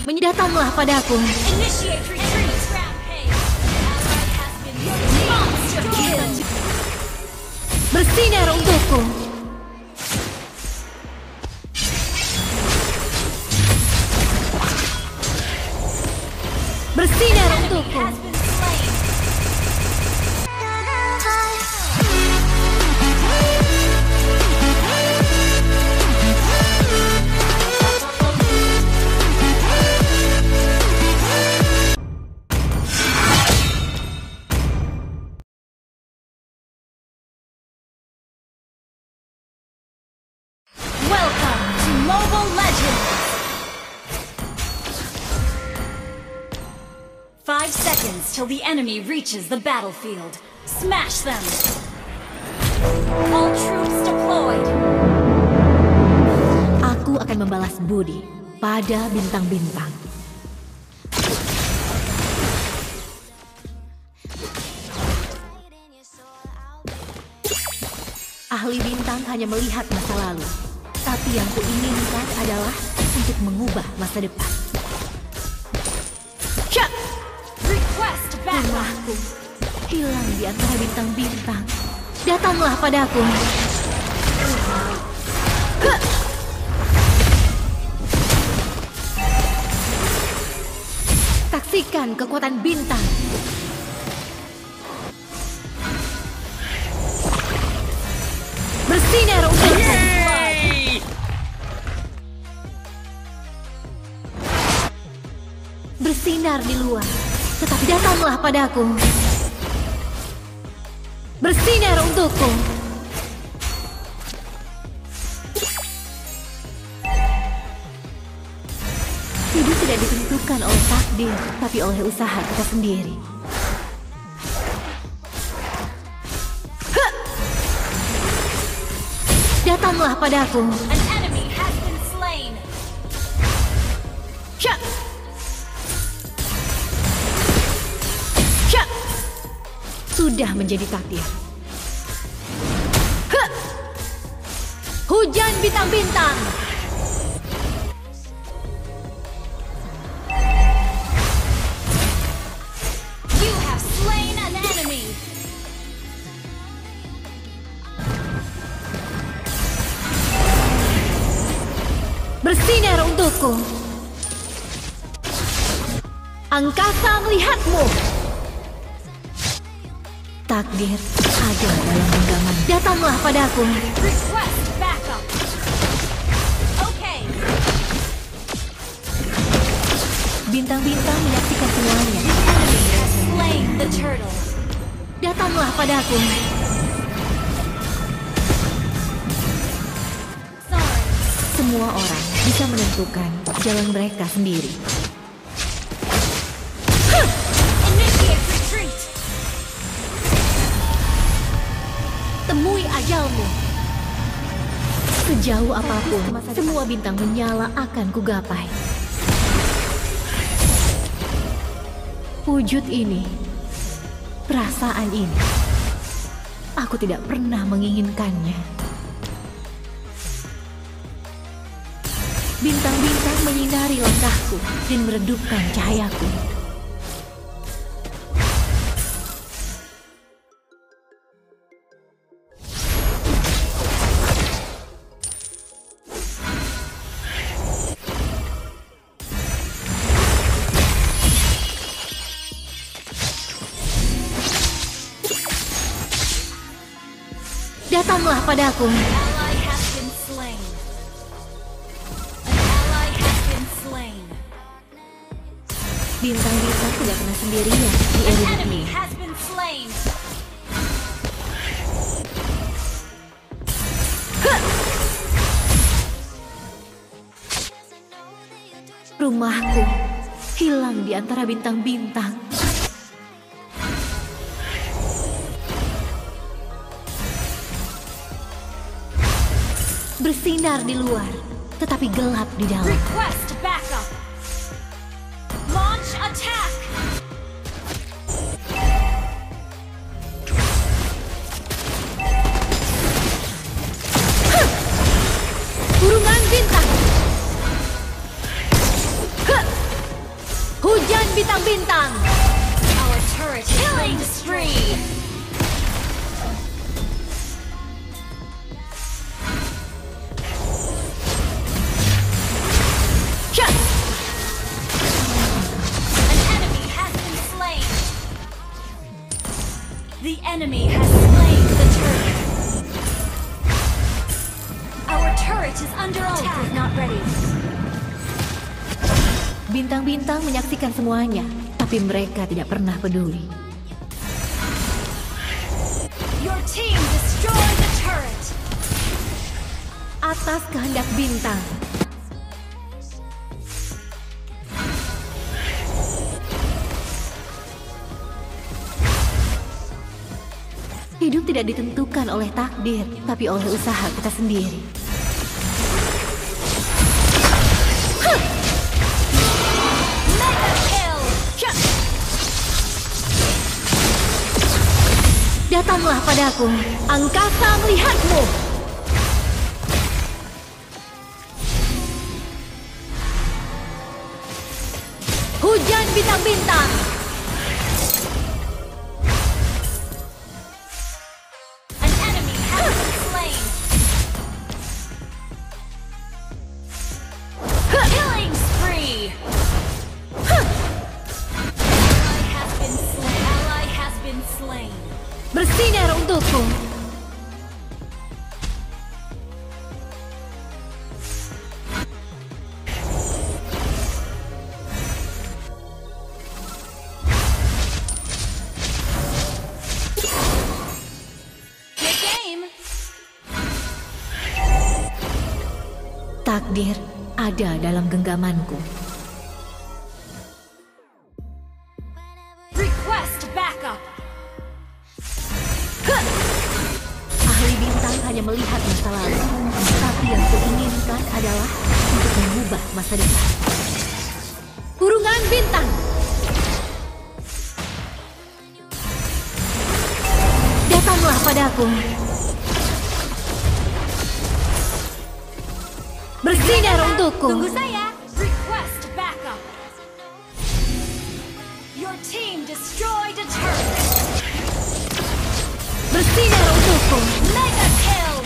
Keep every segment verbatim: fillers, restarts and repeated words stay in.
Datanglah padaku. Bersinar untukku. Bersinar untukku. Five seconds till the enemy reaches the battlefield. Smash them! All troops deployed! Aku akan membalas budi pada bintang-bintang. Ahli bintang hanya melihat masa lalu. Tapi yang kuinginkan adalah untuk mengubah masa depan. Aku hilang di antara bintang-bintang. Datanglah padaku. Saksikan kekuatan bintang. Bersinar untukku. Bersinar di luar. Tetapi datanglah padaku. Bersinar untukku. Hidup tidak ditentukan oleh takdir, tapi oleh usaha kita sendiri. Datanglah padaku. An enemy has been slain. Shut. Sudah menjadi takdir. Hujan bintang-bintang. You have slain an enemy. Bersinar untukku. Angkasa melihatmu. Takdir ada dalam genggaman. Datanglah padaku. Request backup. Okay. Bintang-bintang menyaksikan semuanya. Slain the turtle. Datanglah padaku. Sorry. Semua orang bisa menentukan jalan mereka sendiri. Temui ajalmu. Sejauh apapun, semua bintang menyala akan kugapai. Wujud ini, perasaan ini, aku tidak pernah menginginkannya. Bintang-bintang menyinari langkahku dan meredupkan cahayaku. Datanglah padaku. Bintang-bintang tidak pernah sendirian di enemy has been slain. Rumahku hilang di antara bintang-bintang. Bersinar di luar, tetapi gelap di dalam. Request backup. Launch attack. Burungan bintang. bintang-bintang. Our turret killing spree. An enemy has been slain. The enemy has slain the turret. Our turret is under attack. Is not ready. Bintang-bintang menyaksikan semuanya, tapi mereka tidak pernah peduli. Your team destroyed the turret. Atas kehendak bintang. Hidup tidak ditentukan oleh takdir, tapi oleh usaha kita sendiri. Datanglah padaku, angkasa melihatmu. Hujan bintang-bintang. An enemy has been slain. Killing spree. Ally has been slain. Ally has been slain. Bersinar untukku. The game. Takdir ada dalam genggamanku. Request backup. Ahli bintang hanya melihat masa lalu, tapi yang kuinginkan adalah untuk mengubah masa depan. Kurungan bintang. Datanglah padaku. Bersinar untukku. Tunggu saya. Request backup. Your team destroyed a turret. Bersinar untukku. Mega kill.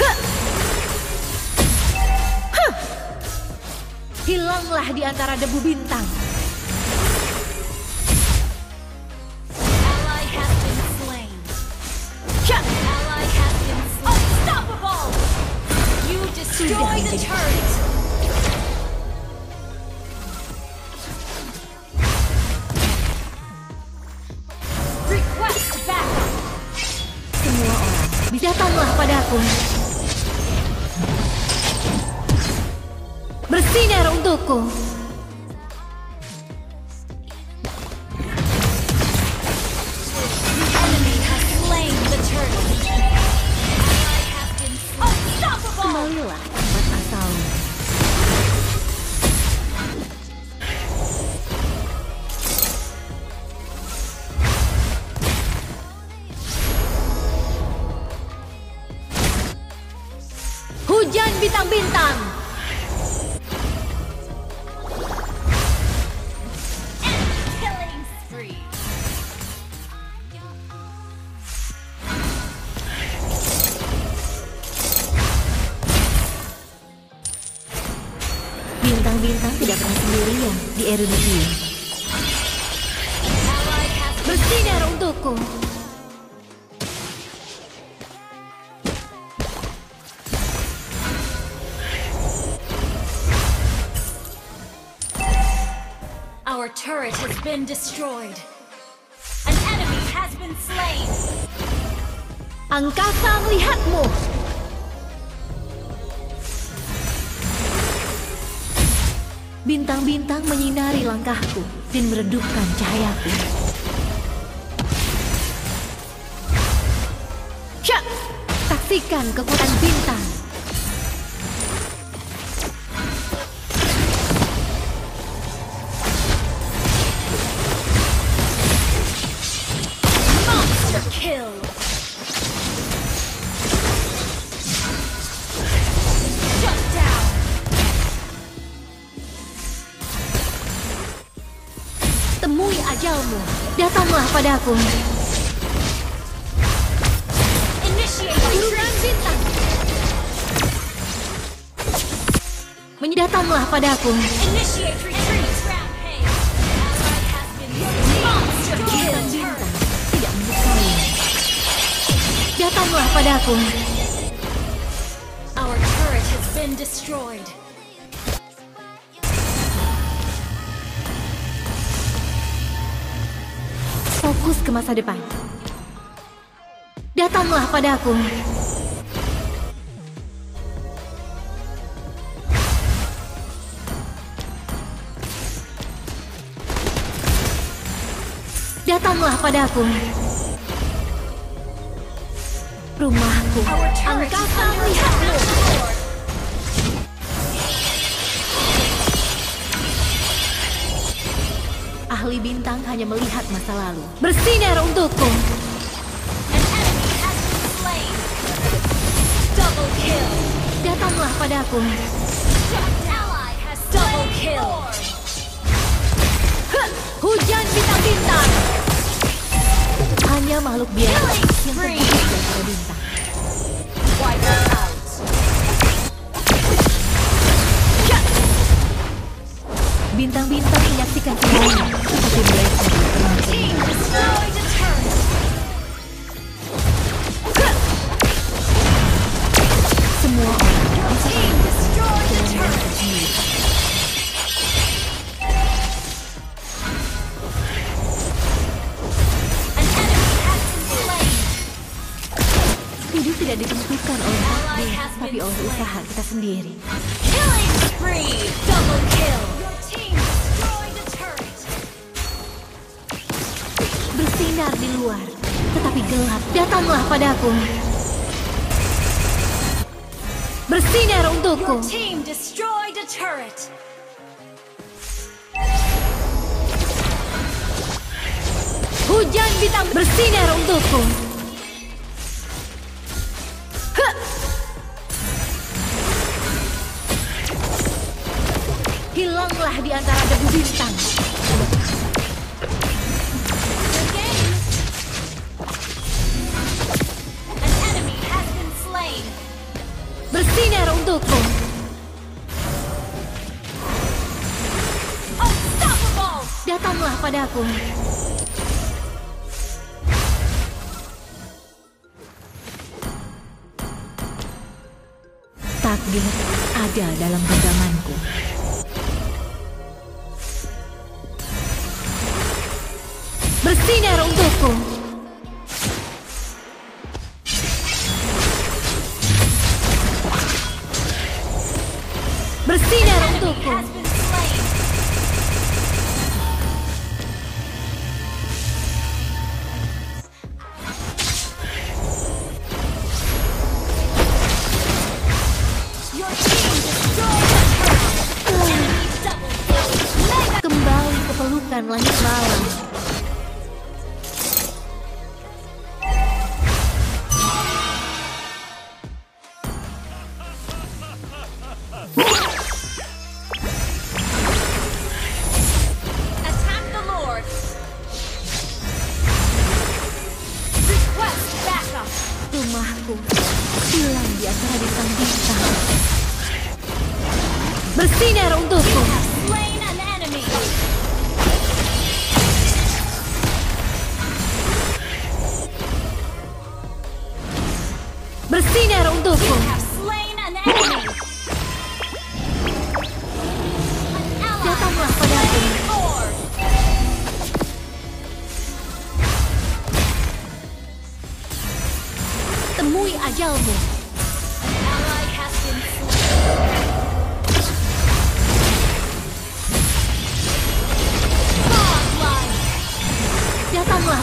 Huh. Huh. Hilanglah di antara debu bintang. Ally has been slain. Shut. Ally has been slain. Unstoppable. You destroy the turret. Datanglah padaku. Bersinar untukku. The enemy has slain the turtle. I have been unstoppable. Kembalilah tempat asalmu. Hujan bintang-bintang. Killing spree. Bintang-bintang tidak pernah sendirian di Erudisium. Bersinar untukku. Our turret has been destroyed. An enemy has been slain. Angkasa melihatmu. Bintang-bintang menyinari langkahku dan meredupkan cahayaku. Cak! Saksikan kekuatan bintang. Kill. Ilmu, datanglah padaku. Jurus bintang, menyedatanglah padaku. Bintang bintang tidak menyukai. Datanglah padaku. Our turret has been destroyed. Fokus ke masa depan. Datanglah padaku. Datanglah padaku. Rumahku. Angkasa melihatmu. Ahli bintang hanya melihat masa lalu. Bersinar untukku. Datanglah padaku. Double kill. Hujan bintang-bintang. Hanya makhluk biasa yang terpisah dari bintang. Bintang-bintang menyaksikan semuanya seperti mereka bertemu. Hidup tidak ditentukan oleh takdir, tapi oleh usaha kita sendiri. Killing spree, double kill. Bersinar di luar, tetapi gelap. Datanglah padaku. Bersinar untukku. Your team destroyed a turret. Hujan bintang bersinar untukku. Huh. Hilanglah di antara debu bintang. Bersinar untukku. Datanglah padaku. Takdir ada dalam genggamanku. Bersinar untukku. Bersinar untukku. Kembali ke pelukan langit malam. Rumahku hilang di antara bintang-bintang. Bersinar untukku. Bersinar untukku. Datanglah padaku. Temui ajalmu. Datanglah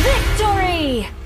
Victory!